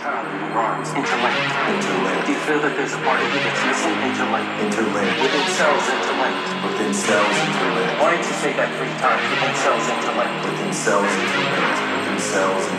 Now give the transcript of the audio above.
Interlinked. Interlinked. Do you feel that there's a part of you that's missing? Interlinked. Interlinked. Within cells, interlinked. Within cells, interlinked. Why don't you say that 3 times? Within cells, interlinked. Within cells, interlinked. Within cells,